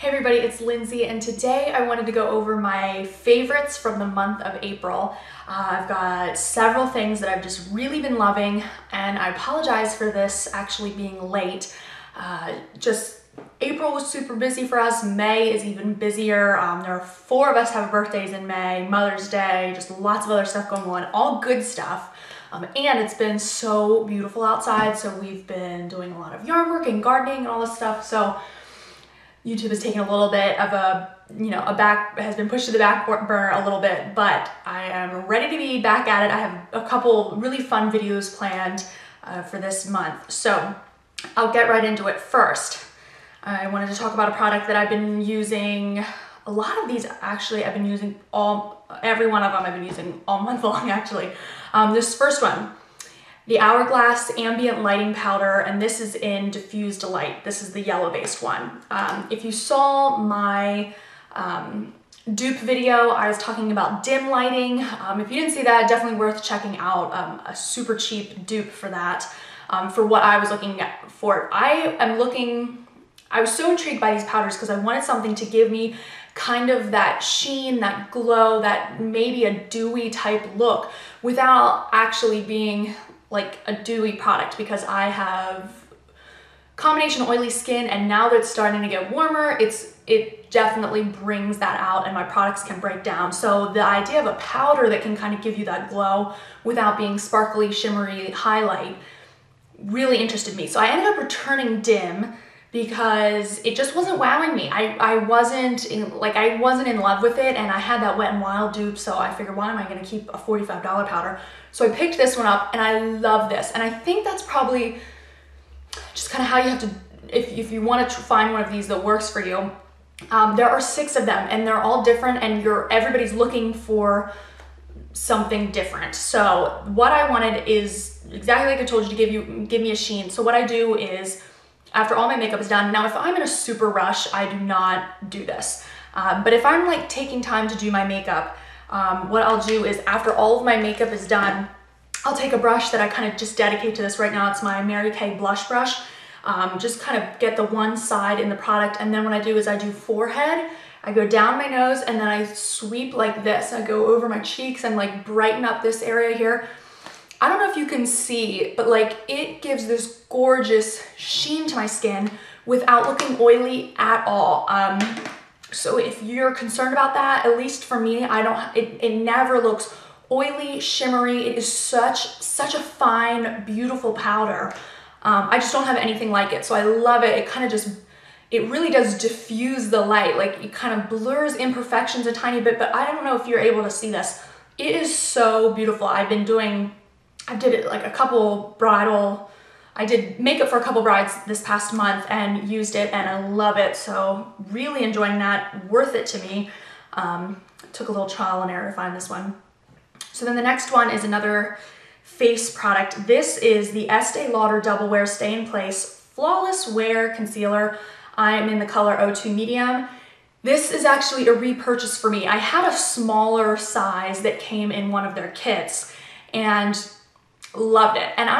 Hey everybody, it's Lindsay, and today I wanted to go over my favorites from the month of April. I've got several things that I've just really been loving, and I apologize for this actually being late. Just April was super busy for us. May is even busier. There are four of us have birthdays in May, Mother's Day, just lots of other stuff going on, all good stuff. And it's been so beautiful outside, so we've been doing a lot of yard work and gardening and all this stuff. So YouTube is taking a little bit of a, has been pushed to the back burner a little bit, but I am ready to be back at it. I have a couple really fun videos planned for this month. So I'll get right into it first. I wanted to talk about a product that I've been using. A lot of these actually I've been using every one of them I've been using all month long actually. This first one, the Hourglass Ambient Lighting Powder, and this is in Diffused Light. This is the yellow-based one. If you saw my dupe video, I was talking about dim lighting. If you didn't see that, definitely worth checking out. A super cheap dupe for that, for what I was looking for. I was so intrigued by these powders because I wanted something to give me kind of that sheen, that glow, that maybe a dewy type look without actually being like a dewy product, because I have combination oily skin, and now that it's starting to get warmer, it definitely brings that out and my products can break down. So the idea of a powder that can kind of give you that glow without being sparkly, shimmery highlight really interested me. So I ended up returning dim because it just wasn't wowing me. I wasn't in love with it, and I had that Wet n Wild dupe, so I figured, why am I gonna keep a $45 powder? So I picked this one up, and I love this. And I think that's probably just kind of how you have to, if you wanna find one of these that works for you. There are 6 of them, and they're all different, and everybody's looking for something different. So what I wanted is exactly like I told you, to give me a sheen. So what I do is, after all my makeup is done, now if I'm in a super rush, I do not do this. But if I'm like taking time to do my makeup, what I'll do is after all of my makeup is done, I'll take a brush that I kind of just dedicate to this right now. It's my Mary Kay blush brush. Just kind of get the one side in the product. And then what I do is I do forehead, I go down my nose, and then I sweep like this. I go over my cheeks and like brighten up this area here. I don't know if you can see, but like it gives this gorgeous sheen to my skin without looking oily at all. So if you're concerned about that, at least for me, it never looks oily, shimmery. It is such a fine, beautiful powder. I just don't have anything like it, so I love it. It kind of just, it really does diffuse the light. Like it kind of blurs imperfections a tiny bit, but I don't know if you're able to see this. It is so beautiful. I did it like a couple bridal, I did makeup for a couple brides this past month and used it, and I love it. So really enjoying that, worth it to me. Took a little trial and error to find this one. So then the next one is another face product. This is the Estee Lauder Double Wear Stay in Place Flawless Wear Concealer. I am in the color 02 medium. This is actually a repurchase for me. I had a smaller size that came in one of their kits and loved it. And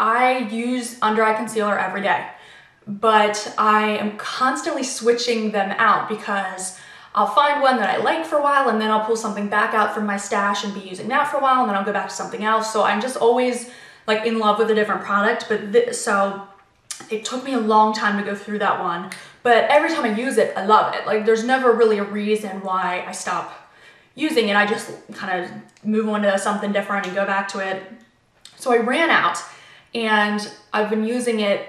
I use under eye concealer every day, but I am constantly switching them out because I'll find one that I like for a while, and then I'll pull something back out from my stash and be using that for a while, and then I'll go back to something else. So I'm just always like in love with a different product. But so it took me a long time to go through that one, but every time I use it, I love it. Like there's never really a reason why I stop using it. I just kind of move on to something different and go back to it. So I ran out, and I had been using it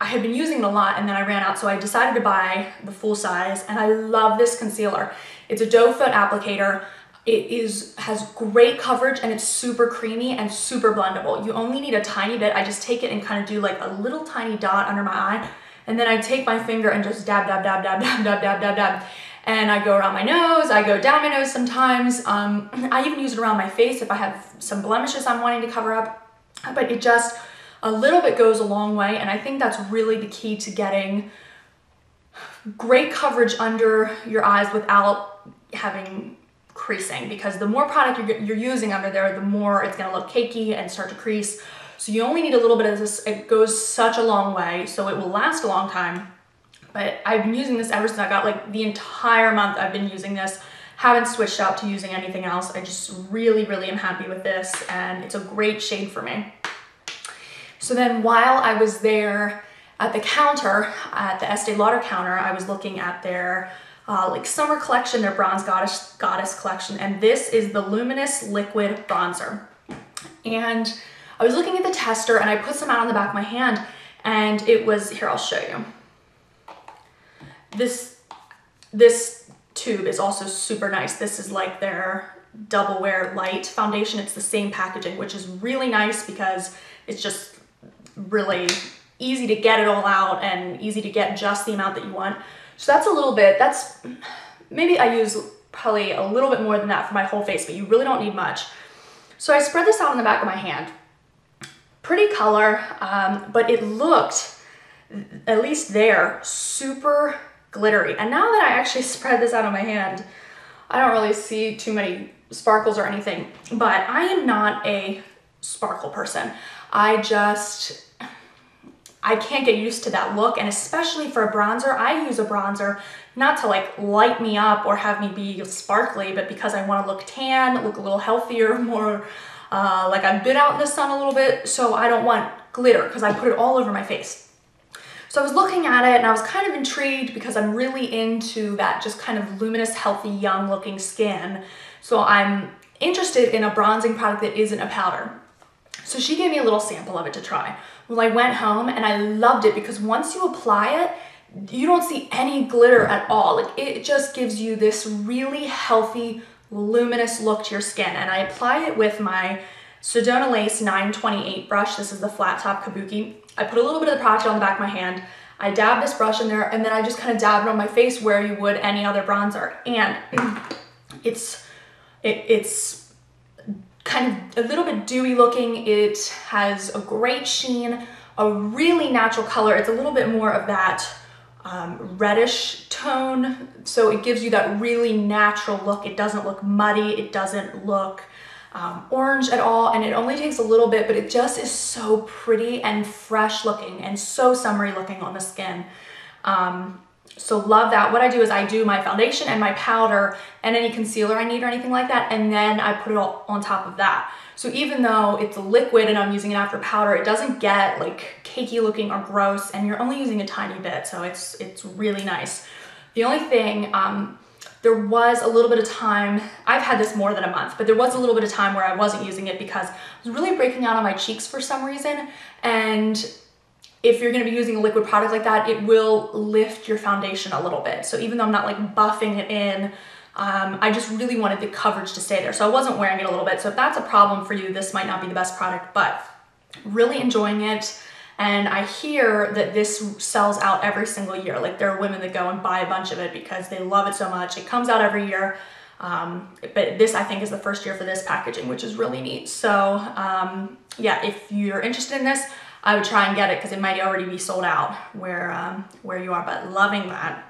a lot, and then I ran out, so I decided to buy the full size, and I love this concealer. It's a doe foot applicator. It has great coverage, and it's super creamy and super blendable. You only need a tiny bit. I just take it and kind of do like a little tiny dot under my eye, and then I take my finger and just dab, dab, dab, dab, dab, dab, dab, dab, dab. And I go around my nose, I go down my nose sometimes. I even use it around my face if I have some blemishes I'm wanting to cover up, but it just, a little bit goes a long way. And I think that's really the key to getting great coverage under your eyes without having creasing, because the more product you're using under there, the more it's gonna look cakey and start to crease. So you only need a little bit of this. It goes such a long way, so it will last a long time. but I've been using this ever since I got, like, the entire month I've been using this. Haven't switched out to using anything else. I just really, really am happy with this, and it's a great shade for me. So then while I was there at the counter, at the Estee Lauder counter, I was looking at their like summer collection, their Bronze Goddess collection, and this is the Luminous Liquid Bronzer. And I was looking at the tester and I put some out on the back of my hand, and it was, here, I'll show you. This tube is also super nice. This is like their Double Wear Light foundation. It's the same packaging, which is really nice because it's just really easy to get it all out and easy to get just the amount that you want. So that's a little bit, that's maybe I use probably a little bit more than that for my whole face, but you really don't need much. So I spread this out on the back of my hand. Pretty color, but it looked, at least there, super glittery. And now that I actually spread this out on my hand, I don't really see too many sparkles or anything, but I am not a sparkle person. I can't get used to that look, and especially for a bronzer. I use a bronzer not to like light me up or have me be sparkly, but because I want to look tan, look a little healthier, more like I've been out in the sun a little bit, so I don't want glitter because I put it all over my face. So I was looking at it and I was kind of intrigued because I'm really into that just kind of luminous, healthy, young looking skin. So I'm interested in a bronzing product that isn't a powder. So she gave me a little sample of it to try. Well, I went home and I loved it because once you apply it, you don't see any glitter at all. Like, it just gives you this really healthy, luminous look to your skin. And I apply it with my Sedona Lace 928 brush. This is the flat top kabuki. I put a little bit of the product on the back of my hand. I dab this brush in there, and then I just kind of dab it on my face where you would any other bronzer. And it's kind of a little bit dewy looking. It has a great sheen, a really natural color. It's a little bit more of that reddish tone. So it gives you that really natural look. It doesn't look muddy. It doesn't look orange at all. And it only takes a little bit, but it just is so pretty and fresh looking and so summery looking on the skin. So love that. What I do is I do my foundation and my powder and any concealer I need or anything like that, and then I put it all on top of that. So even though it's a liquid and I'm using it after powder, it doesn't get like cakey looking or gross, and you're only using a tiny bit, so it's really nice. The only thing, there was a little bit of time, I've had this more than a month, but there was a little bit of time where I wasn't using it because I was really breaking out on my cheeks for some reason, and if you're gonna be using a liquid product like that, it will lift your foundation a little bit. So even though I'm not like buffing it in, I just really wanted the coverage to stay there. So I wasn't wearing it a little bit. So if that's a problem for you, this might not be the best product, but really enjoying it. And I hear that this sells out every single year. Like, there are women that go and buy a bunch of it because they love it so much. It comes out every year. But this, I think, is the first year for this packaging, which is really neat. So yeah, if you're interested in this, I would try and get it because it might already be sold out where you are, but loving that.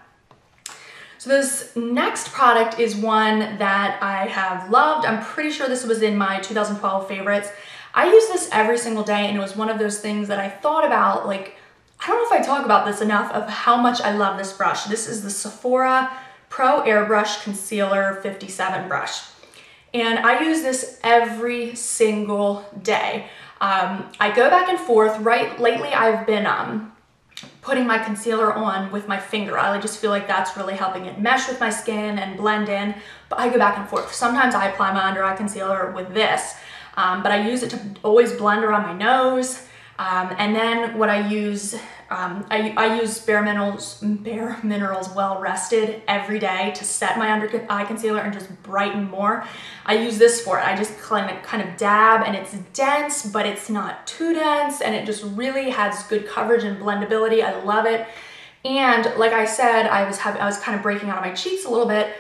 So this next product is one that I have loved. I'm pretty sure this was in my 2012 favorites. I use this every single day, and it was one of those things that I thought about, like, I don't know if I talk about this enough of how much I love this brush. This is the Sephora Pro Airbrush Concealer 57 brush. And I use this every single day. I go back and forth. Right, lately I've been putting my concealer on with my finger. I just feel like that's really helping it mesh with my skin and blend in, but I go back and forth. Sometimes I apply my under eye concealer with this, but I use it to always blend around my nose. And then what I use, I use Bare Minerals Well Rested every day to set my under eye concealer and just brighten more. I use this for it. I just kind of dab, and it's dense, but it's not too dense, and it just really has good coverage and blendability. I love it. And like I said, I was kind of breaking out of my cheeks a little bit.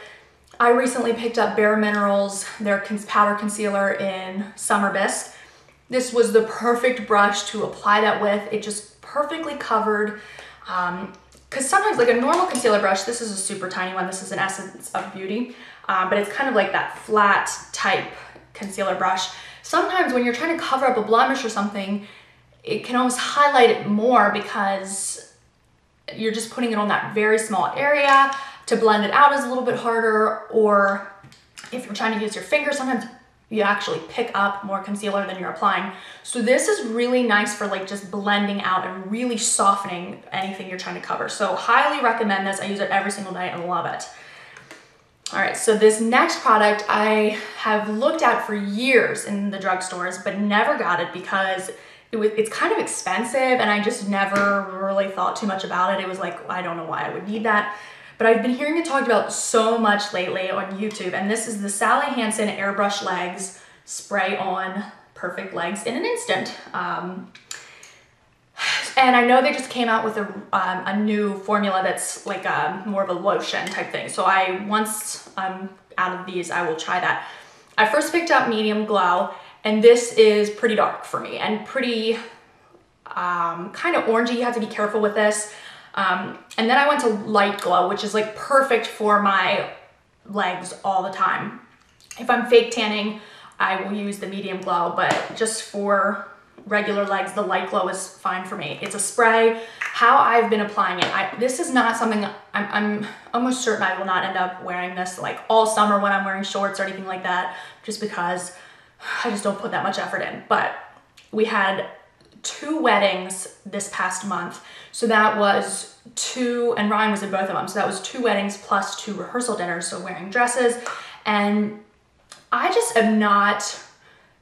I recently picked up Bare Minerals, their powder concealer in Summer Bisque. This was the perfect brush to apply that with. It just perfectly covered, because sometimes like a normal concealer brush, this is a super tiny one, this is an Essence of Beauty, but it's kind of like that flat type concealer brush. Sometimes when you're trying to cover up a blemish or something, it can almost highlight it more because you're just putting it on that very small area. To blend it out is a little bit harder, or if you're trying to use your finger, sometimes you actually pick up more concealer than you're applying. So this is really nice for like just blending out and really softening anything you're trying to cover. So highly recommend this. I use it every single day and love it. All right, so this next product I have looked at for years in the drugstores, but never got it because it's kind of expensive and I just never really thought too much about it. It was like, I don't know why I would need that. But I've been hearing it talked about so much lately on YouTube, and this is the Sally Hansen Airbrush Legs Spray On Perfect Legs in an Instant. And I know they just came out with a new formula that's like more of a lotion type thing. So once I'm out of these, I will try that. I first picked up Medium Glow, and this is pretty dark for me and pretty kind of orangey. You have to be careful with this. And then I went to Light Glow, which is like perfect for my legs all the time. If I'm fake tanning, I will use the Medium Glow, but just for regular legs, the Light Glow is fine for me. It's a spray. How I've been applying it, this is not something, I'm almost certain I will not end up wearing this like all summer when I'm wearing shorts or anything like that, just because I just don't put that much effort in. But we had 2 weddings this past month. So that was 2, and Ryan was in both of them. So that was 2 weddings plus 2 rehearsal dinners, so wearing dresses. And I just am not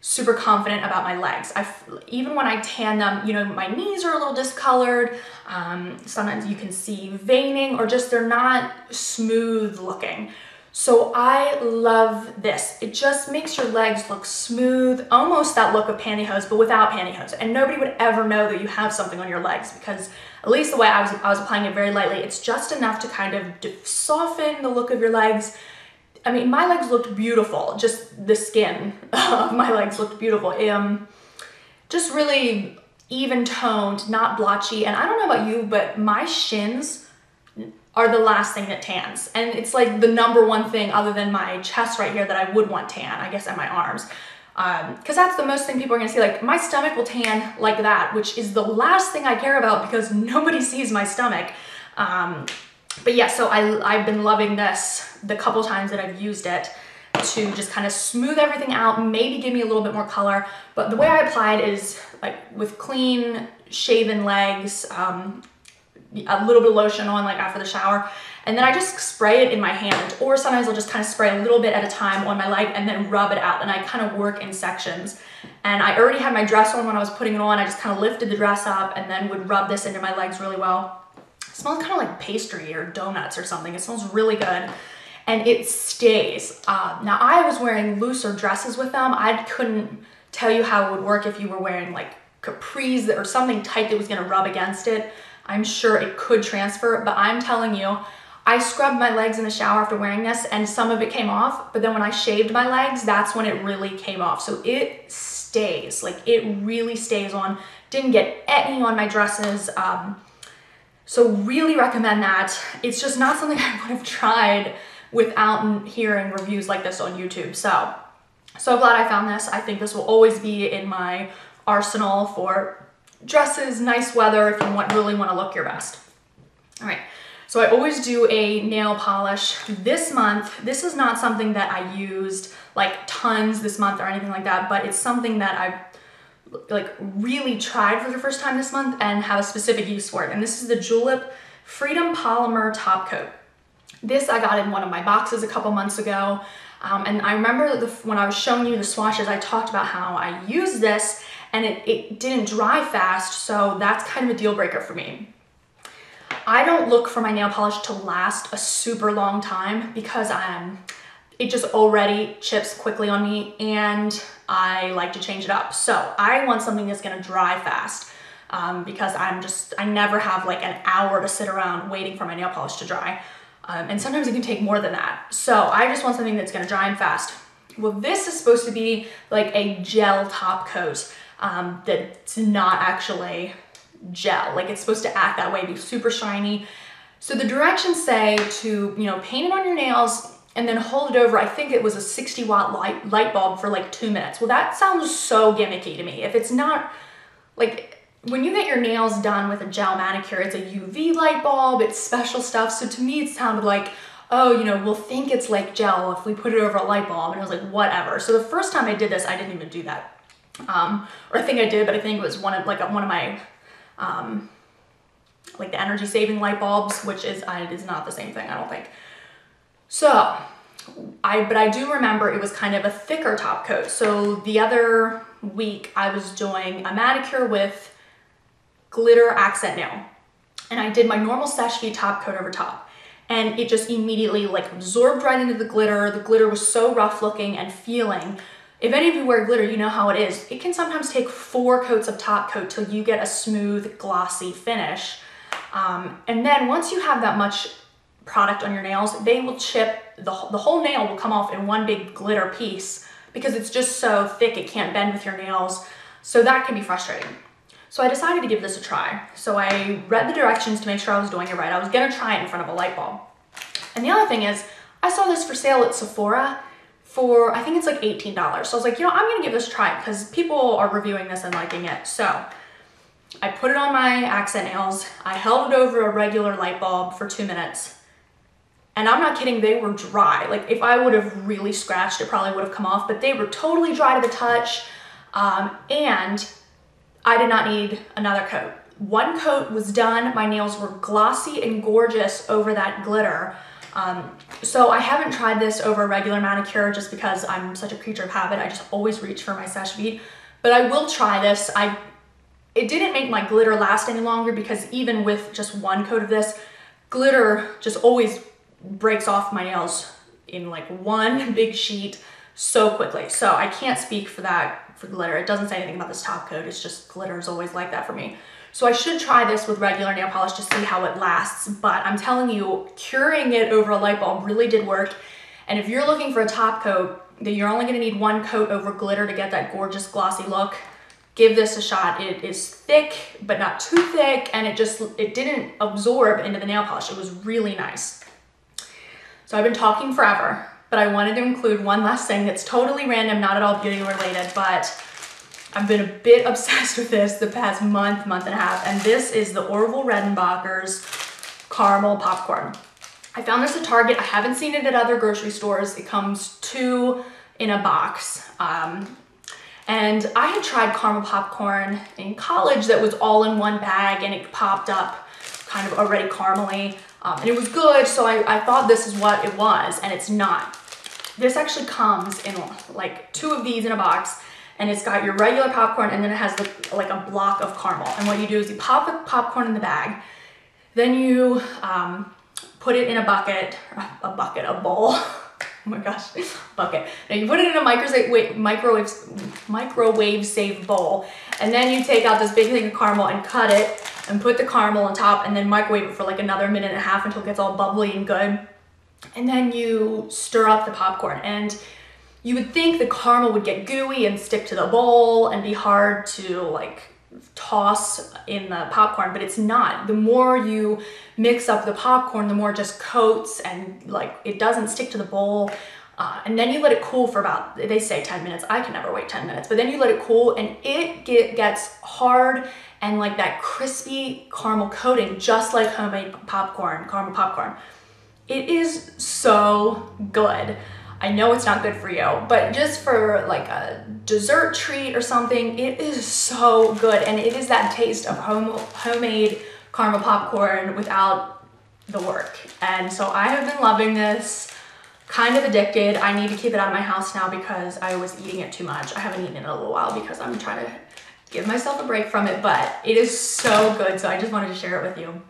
super confident about my legs. Even when I tan them, you know, my knees are a little discolored. Sometimes you can see veining, or just they're not smooth looking. So I love this. It just makes your legs look smooth, almost that look of pantyhose, but without pantyhose. And nobody would ever know that you have something on your legs, because at least the way I was applying it very lightly, it's just enough to kind of soften the look of your legs. I mean, my legs looked beautiful. Just the skin of my legs looked beautiful. Just really even toned, not blotchy. And I don't know about you, but my shins are the last thing that tans. And it's like the #1 thing other than my chest right here that I would want tan, I guess, and my arms. Cause that's the most thing people are gonna see. Like my stomach will tan like that, which is the last thing I care about because nobody sees my stomach. But yeah, so I've been loving this the couple times that I've used it to just kind of smooth everything out, maybe give me a little bit more color. But the way I apply it is like with clean shaven legs, a little bit of lotion on like after the shower, and then I just spray it in my hand, or sometimes I'll just kind of spray a little bit at a time on my leg and then rub it out, and I kind of work in sections. And I already had my dress on when I was putting it on. I just kind of lifted the dress up and then would rub this into my legs really well. It smells kind of like pastry or donuts or something. It smells really good, and it stays. Now I was wearing looser dresses with them. I couldn't tell you how it would work if you were wearing like capris or something tight that was gonna rub against it. I'm sure it could transfer, but I'm telling you, I scrubbed my legs in the shower after wearing this and some of it came off, but then when I shaved my legs, that's when it really came off. So it stays, like it really stays on. Didn't get any on my dresses. So really recommend that. It's just not something I would have tried without hearing reviews like this on YouTube. So glad I found this. I think this will always be in my arsenal for dresses, nice weather, if you really want to look your best. All right, so I always do a nail polish. This month, this is not something that I used like tons this month or anything like that, but it's something that I've like really tried for the first time this month and have a specific use for it. And this is the Julep Freedom Polymer Top Coat. This I got in one of my boxes a couple months ago. And I remember when I was showing you the swatches, I talked about how I used this and it didn't dry fast, so that's kind of a deal breaker for me. I don't look for my nail polish to last a super long time because it just already chips quickly on me and I like to change it up. So I want something that's gonna dry fast because I never have like an hour to sit around waiting for my nail polish to dry. And sometimes it can take more than that. So I just want something that's gonna dry and fast. Well, this is supposed to be like a gel top coat. That's not actually gel. Like it's supposed to act that way, be super shiny. So the directions say to, you know, paint it on your nails and then hold it over, I think it was a 60-watt light bulb for like 2 minutes. Well, that sounds so gimmicky to me. If it's not like, When you get your nails done with a gel manicure, it's a UV light bulb, it's special stuff. So to me, it sounded like, oh, you know, we'll think it's like gel if we put it over a light bulb. And I was like, whatever. So the first time I did this, I didn't even do that. Or I think I did, but I think it was one of my, like the energy saving light bulbs, which is not the same thing, I don't think. So but I do remember it was kind of a thicker top coat. So the other week I was doing a manicure with glitter accent nail, and I did my normal Seche Vite top coat over top, and it just immediately like absorbed right into the glitter. The glitter was so rough looking and feeling. If any of you wear glitter, you know how it is. It can sometimes take 4 coats of top coat till you get a smooth glossy finish, and then once you have that much product on your nails, they will chip. The whole nail will come off in one big glitter piece because it's just so thick it can't bend with your nails, so that can be frustrating. So I decided to give this a try. So I read the directions to make sure I was doing it right. I was gonna try it in front of a light bulb. And the other thing is, I saw this for sale at Sephora for, I think it's like $18. So I was like, you know, I'm gonna give this a try because people are reviewing this and liking it. So I put it on my accent nails. I held it over a regular light bulb for 2 minutes. And I'm not kidding, they were dry. Like if I would have really scratched, it probably would have come off, but they were totally dry to the touch. And I did not need another coat. 1 coat was done. My nails were glossy and gorgeous over that glitter. So I haven't tried this over a regular manicure just because I'm such a creature of habit. I just always reach for my Seche Vite, but I will try this. It didn't make my glitter last any longer because even with just 1 coat of this, glitter just always breaks off my nails in like one big sheet so quickly. So I can't speak for that. For glitter. It doesn't say anything about this top coat. It's just glitter is always like that for me. So I should try this with regular nail polish to see how it lasts, but I'm telling you, curing it over a light bulb really did work. And if you're looking for a top coat that you're only going to need 1 coat over glitter to get that gorgeous glossy look, give this a shot. It is thick, but not too thick, and it didn't absorb into the nail polish. It was really nice. So I've been talking forever, but I wanted to include one last thing that's totally random, not at all beauty related, but I've been a bit obsessed with this the past month, month and a half, and this is the Orville Redenbacher's Caramel Popcorn. I found this at Target. I haven't seen it at other grocery stores. It comes 2 in a box. And I had tried caramel popcorn in college that was all in one bag, and it popped up kind of already caramelly. And it was good, so I thought this is what it was, and it's not. This actually comes in like 2 of these in a box, and it's got your regular popcorn, and then it has like a block of caramel. And what you do is you pop the popcorn in the bag, then you put it in a bowl. Oh my gosh, bucket. Now you put it in a microwave safe bowl, and then you take out this big thing of caramel and cut it and put the caramel on top, and then microwave it for like another 1.5 minutes until it gets all bubbly and good. And then you stir up the popcorn, and you would think the caramel would get gooey and stick to the bowl and be hard to like toss in the popcorn, but it's not. The more you mix up the popcorn, the more it just coats and like it doesn't stick to the bowl. And then you let it cool for about, they say 10 minutes. I can never wait 10 minutes, but then you let it cool, and it gets hard and like that crispy caramel coating, just like homemade popcorn, caramel popcorn. It is so good. I know it's not good for you, but just for like a dessert treat or something, it is so good. And it is that taste of homemade caramel popcorn without the work. And so I have been loving this, kind of addicted. I need to keep it out of my house now because I was eating it too much. I haven't eaten it in a little while because I'm trying to give myself a break from it, but it is so good. So I just wanted to share it with you.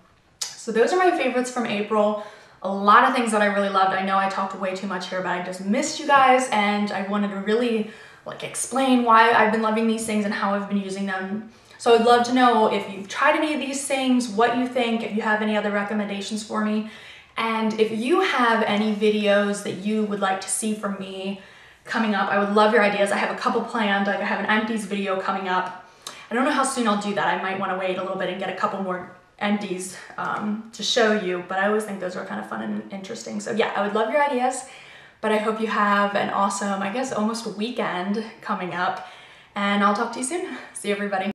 So those are my favorites from April. A lot of things that I really loved. I know I talked way too much here, but I just missed you guys, and I wanted to really like explain why I've been loving these things and how I've been using them. So I'd love to know if you've tried any of these things, what you think, if you have any other recommendations for me. And if you have any videos that you would like to see from me coming up, I would love your ideas. I have a couple planned. Like I have an empties video coming up. I don't know how soon I'll do that. I might want to wait a little bit and get a couple more empties to show you, but I always think those are kind of fun and interesting. So yeah, I would love your ideas, but I hope you have an awesome, I guess, almost weekend coming up, and I'll talk to you soon. See you, everybody.